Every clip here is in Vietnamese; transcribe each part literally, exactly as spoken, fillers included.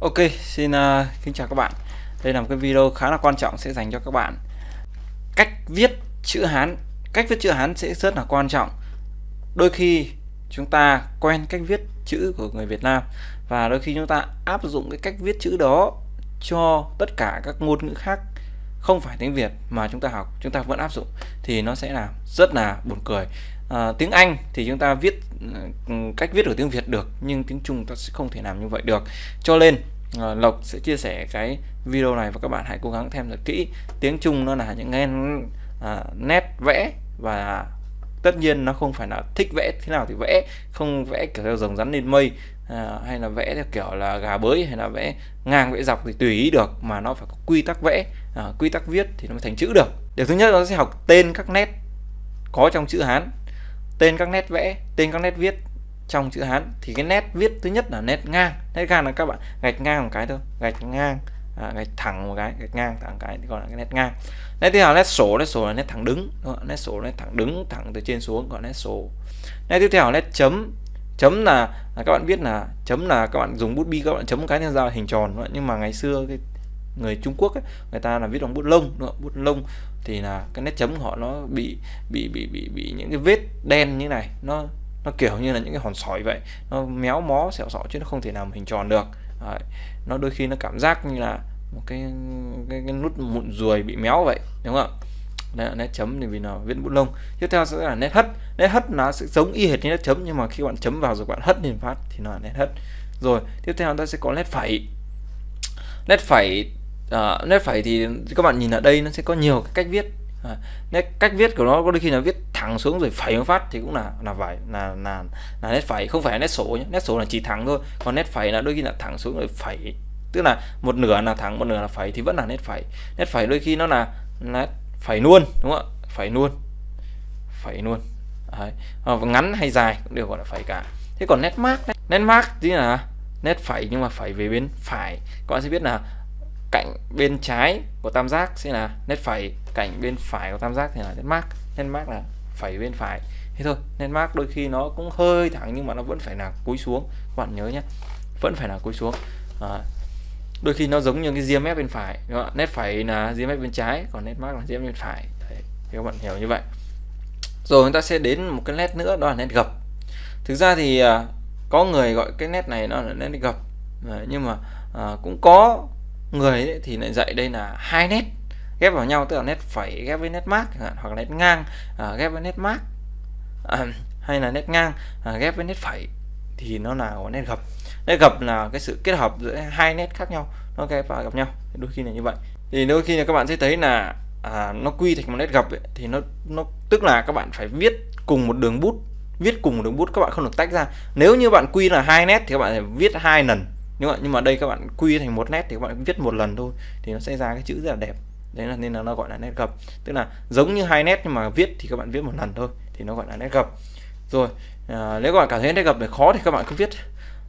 Ok, xin uh, kính chào các bạn. Đây là một cái video khá là quan trọng sẽ dành cho các bạn. Cách viết chữ Hán, cách viết chữ Hán sẽ rất là quan trọng. Đôi khi chúng ta quen cách viết chữ của người Việt Nam và đôi khi chúng ta áp dụng cái cách viết chữ đó cho tất cả các ngôn ngữ khác không phải tiếng Việt mà chúng ta học, chúng ta vẫn áp dụng thì nó sẽ là rất là buồn cười. À, tiếng Anh thì chúng ta viết cách viết của tiếng Việt được, nhưng tiếng Trung ta sẽ không thể làm như vậy được. Cho nên à, Lộc sẽ chia sẻ cái video này và các bạn hãy cố gắng thêm thật kỹ. Tiếng Trung nó là những cái à, nét vẽ, và tất nhiên nó không phải là thích vẽ thế nào thì vẽ, không vẽ kiểu theo rồng rắn lên mây à, hay là vẽ theo kiểu là gà bới hay là vẽ ngang vẽ dọc thì tùy ý được, mà nó phải có quy tắc vẽ, à, quy tắc viết thì nó mới thành chữ được. Điều thứ nhất nó sẽ học tên các nét có trong chữ Hán, tên các nét vẽ, tên các nét viết trong chữ Hán. Thì cái nét viết thứ nhất là nét ngang. Nét ngang là các bạn gạch ngang một cái thôi, gạch ngang, à, gạch thẳng một cái, gạch ngang thẳng một cái thì gọi là cái nét ngang. Nét tiếp theo là nét sổ. Nét sổ là nét thẳng đứng, nét sổ là nét thẳng đứng thẳng từ trên xuống gọi là nét sổ. Nét tiếp theo là nét chấm. Chấm là, là các bạn biết là chấm là các bạn dùng bút bi các bạn chấm một cái nên ra hình tròn, nhưng mà ngày xưa cái người Trung Quốc ấy, người ta là viết bằng bút lông, bút lông thì là cái nét chấm của họ nó bị bị bị bị bị những cái vết đen như này, nó nó kiểu như là những cái hòn sỏi vậy, nó méo mó sẹo sọ chứ nó không thể làm hình tròn được. Đấy. Nó đôi khi nó cảm giác như là một cái cái, cái nút mụn ruồi bị méo vậy, đúng không ạ? Đấy là nét chấm thì vì nó viết bút lông. Tiếp theo sẽ là nét hất. Nét hất nó sẽ giống y hệt như nét chấm, nhưng mà khi bạn chấm vào rồi bạn hất lên phát thì nó là nét hất. Rồi tiếp theo ta sẽ có nét phẩy. Nét phẩy À, nét phẩy thì các bạn nhìn ở đây nó sẽ có nhiều cái cách viết. À, nét cách viết của nó có đôi khi là viết thẳng xuống rồi phẩy một phát thì cũng là là phải là là là nét phẩy, không phải là nét sổ nhé. Nét sổ là chỉ thẳng thôi, còn nét phẩy là đôi khi là thẳng xuống rồi phẩy, tức là một nửa là thẳng một nửa là phẩy thì vẫn là nét phẩy. Nét phẩy đôi khi nó là nét phẩy luôn, đúng không ạ? Phẩy luôn, phẩy luôn. Đấy. À, ngắn hay dài cũng đều gọi là phẩy cả. Thế còn nét mác, nét mác thì là nét phẩy nhưng mà phẩy về bên phải. Các bạn sẽ biết là cạnh bên trái của tam giác sẽ là nét phẩy, cạnh bên phải của tam giác thì là nét mác. Nét mác là phẩy bên phải. Thế thôi, nét mác đôi khi nó cũng hơi thẳng nhưng mà nó vẫn phải là cúi xuống. Các bạn nhớ nhé, vẫn phải là cúi xuống. À, đôi khi nó giống như cái ria mép bên phải, đúng không? Nét phẩy là ria mép bên trái, còn nét mác là ria mép bên phải. Đấy, các bạn hiểu như vậy. Rồi chúng ta sẽ đến một cái nét nữa, đó là nét gập. Thực ra thì có người gọi cái nét này nó là nét gập, nhưng mà à, cũng có người ấy thì lại dạy đây là hai nét ghép vào nhau, tức là nét phẩy ghép với nét mác, hoặc là nét ngang à, ghép với nét mác, à, hay là nét ngang à, ghép với nét phẩy thì nó là nét gập. Nét gập là cái sự kết hợp giữa hai nét khác nhau nó ghép vào gặp nhau, đôi khi là như vậy. Thì đôi khi là các bạn sẽ thấy là à, nó quy thành một nét gập ấy, thì nó nó tức là các bạn phải viết cùng một đường bút, viết cùng một đường bút, các bạn không được tách ra. Nếu như bạn quy là hai nét thì các bạn phải viết hai lần, nhưng mà đây các bạn quy thành một nét thì các bạn viết một lần thôi thì nó sẽ ra cái chữ rất là đẹp. Đấy là nên là nó gọi là nét gập, tức là giống như hai nét nhưng mà viết thì các bạn viết một lần thôi thì nó gọi là nét gập. Rồi à, nếu các bạn cảm thấy nét gập này khó thì các bạn cứ viết,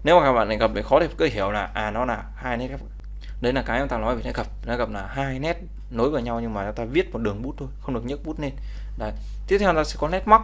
nếu mà các bạn này gập này khó thì cứ hiểu là à nó là hai nét gập. Đấy là cái chúng ta nói về nét gập. Nét gập là hai nét nối vào nhau nhưng mà ta viết một đường bút thôi, không được nhấc bút lên. Đấy. Tiếp theo ta sẽ có nét móc.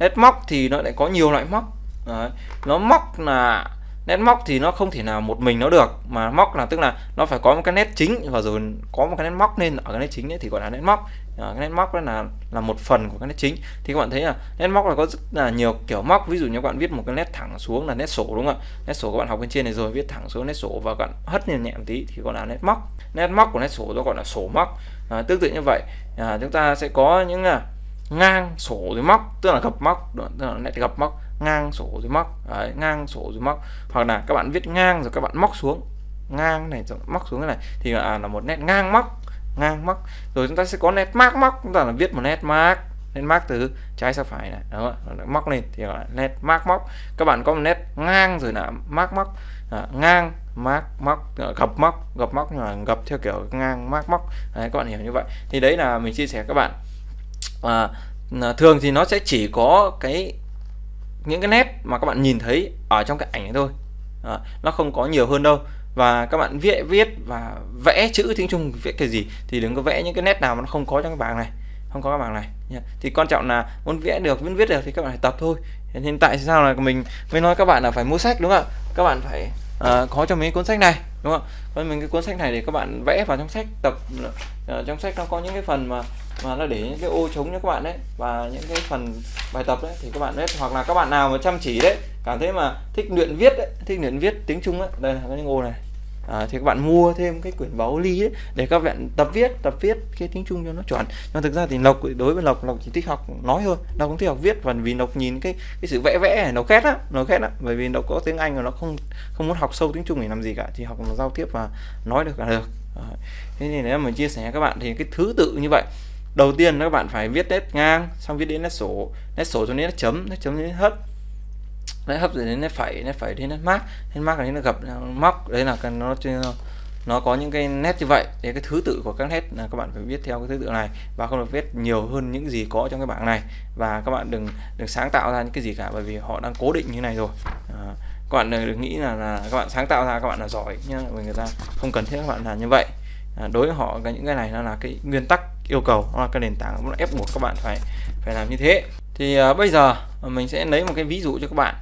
Nét móc thì nó lại có nhiều loại móc. Đấy. Nó móc là nét móc thì nó không thể nào một mình nó được, mà móc là tức là nó phải có một cái nét chính và rồi có một cái nét móc lên ở cái nét chính ấy thì gọi là nét móc. À, cái nét móc đó là là một phần của cái nét chính. Thì các bạn thấy là nét móc là có rất là nhiều kiểu móc. Ví dụ như các bạn viết một cái nét thẳng xuống là nét sổ, đúng không ạ? Nét sổ các bạn học bên trên này rồi, viết thẳng xuống nét sổ và các bạn hất nhẹ nhẹ một tí thì gọi là nét móc. Nét móc của nét sổ nó gọi là sổ móc. À, tương tự như vậy à, chúng ta sẽ có những à, ngang sổ rồi móc, tức là gập móc, tức là nét gập móc, ngang sổ rồi móc. Đấy, ngang sổ rồi móc, hoặc là các bạn viết ngang rồi các bạn móc xuống, ngang này rồi móc xuống cái này thì là, là một nét ngang móc, ngang móc. Rồi chúng ta sẽ có nét mác móc, chúng ta là viết một nét mác, nét mác từ trái sang phải này, đó móc lên thì là nét mác móc. Các bạn có một nét ngang rồi là mác móc, à, ngang mác móc, gập móc, gập móc nhưng mà gập theo kiểu ngang mác móc. Đấy, các bạn hiểu như vậy. Thì đấy là mình chia sẻ các bạn. À, thường thì nó sẽ chỉ có cái những cái nét mà các bạn nhìn thấy ở trong cái ảnh này thôi, à, nó không có nhiều hơn đâu. Và các bạn viết viết và vẽ chữ tiếng Trung, viết cái gì thì đừng có vẽ những cái nét nào mà nó không có trong cái bảng này, không có cái bảng này. Thì quan trọng là muốn vẽ được, muốn viết được thì các bạn phải tập thôi. Nên tại sao là mình mới nói các bạn là phải mua sách, đúng không ạ? Các bạn phải à, có cho mấy cuốn sách này, đúng không? Còn mình cái cuốn sách này để các bạn vẽ vào trong sách tập. À, trong sách nó có những cái phần mà mà nó để những cái ô trống cho các bạn đấy, và những cái phần bài tập đấy thì các bạn biết, hoặc là các bạn nào mà chăm chỉ đấy, cảm thấy mà thích luyện viết đấy, thích luyện viết tiếng Trung đấy, đây là cái ô này. À, thì các bạn mua thêm cái quyển báo lý ấy, để các bạn tập viết tập viết cái tiếng Trung cho nó chuẩn. Nhưng thực ra thì Lộc, đối với Lộc, Lộc chỉ thích học nói thôi, Lộc không thích học viết, và vì Lộc nhìn cái cái sự vẽ vẽ này nó khét á, nó khét á, bởi vì Lộc có tiếng Anh mà nó không không muốn học sâu tiếng Trung để làm gì cả, chỉ học giao tiếp và nói được là được. À, thế nên là mình chia sẻ các bạn thì cái thứ tự như vậy. Đầu tiên các bạn phải viết nét ngang, xong viết đến nét sổ, nét sổ cho đến nét chấm, nét chấm đến nét hất, nét hấp rồi đến nét phẩy, nét phẩy đến nét mác, nét mác đến là gập móc. Đấy là nó nó có những cái nét như vậy. Thì cái thứ tự của các nét là các bạn phải viết theo cái thứ tự này, và không được viết nhiều hơn những gì có trong cái bảng này, và các bạn đừng đừng sáng tạo ra những cái gì cả, bởi vì họ đang cố định như này rồi. À, các bạn đừng nghĩ là, là các bạn sáng tạo ra các bạn là giỏi nhá, mình người ta không cần thiết các bạn làm như vậy. À, đối với họ cái những cái này nó là cái nguyên tắc yêu cầu, nó là cái nền tảng, nó ép buộc các bạn phải phải làm như thế. Thì à, bây giờ mình sẽ lấy một cái ví dụ cho các bạn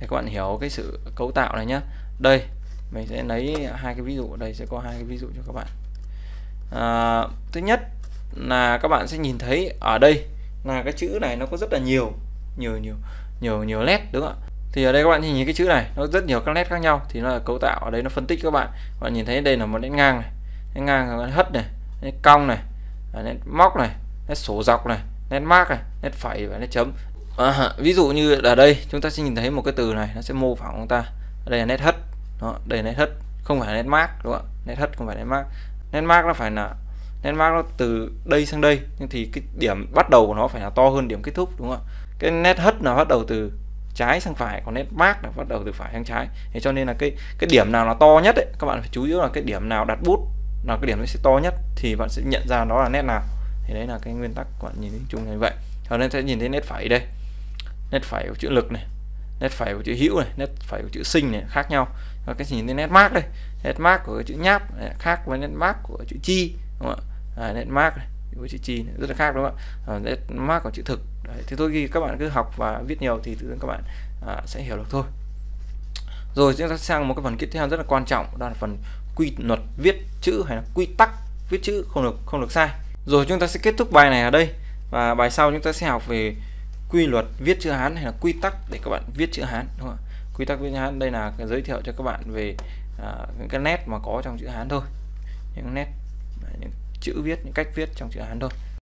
để các bạn hiểu cái sự cấu tạo này nhá. Đây mình sẽ lấy hai cái ví dụ, đây sẽ có hai cái ví dụ cho các bạn. À, thứ nhất là các bạn sẽ nhìn thấy ở đây là cái chữ này nó có rất là nhiều nhiều nhiều nhiều nhiều nét, đúng không ạ? Thì ở đây các bạn nhìn cái chữ này nó rất nhiều các nét khác nhau, thì nó là cấu tạo ở đây, nó phân tích các bạn. Các bạn nhìn thấy đây là một nét ngang này, nét ngang là hất này, nét cong này, nét móc này, nét sổ dọc này, nét mác này, nét phẩy và nét chấm. À, ví dụ như ở đây chúng ta sẽ nhìn thấy một cái từ này, nó sẽ mô phỏng chúng ta. Ở đây là nét hất, đó, đây là nét hất, không phải nét mác, đúng không ạ? Nét hất không phải nét mác, nét mác nó phải là nét mác nó từ đây sang đây, nhưng thì cái điểm bắt đầu của nó phải là to hơn điểm kết thúc, đúng không ạ? Cái nét hất là bắt đầu từ trái sang phải, còn nét mác là bắt đầu từ phải sang trái. Thế cho nên là cái cái điểm nào là to nhất ấy, các bạn phải chú ý là cái điểm nào đặt bút là cái điểm nó sẽ to nhất thì bạn sẽ nhận ra nó là nét nào. Thì đấy là cái nguyên tắc của bạn nhìn tiếng Trung như vậy. Cho nên sẽ nhìn thấy nét phẩy đây, nét phẩy của chữ lực này, nét phẩy của chữ hữu này, nét phẩy của chữ sinh này khác nhau. Và cái nhìn thấy nét mác đây, nét mác của chữ nháp này, khác với nét mác của chữ chi, đúng không ạ? À, nét mác này với chữ chi này, rất là khác, đúng không ạ? À, nét mác của chữ thực. Đấy, thì tôi ghi các bạn cứ học và viết nhiều thì tự nhiên các bạn à, sẽ hiểu được thôi. Rồi chúng ta sang một cái phần tiếp theo rất là quan trọng, đó là phần quy luật viết chữ hay là quy tắc viết chữ, không được không được sai. Rồi chúng ta sẽ kết thúc bài này ở đây, và bài sau chúng ta sẽ học về quy luật viết chữ Hán hay là quy tắc để các bạn viết chữ Hán, đúng không ạ? Quy tắc viết chữ Hán đây là cái giới thiệu cho các bạn về à, những cái nét mà có trong chữ Hán thôi, những nét, những chữ viết, những cách viết trong chữ Hán thôi.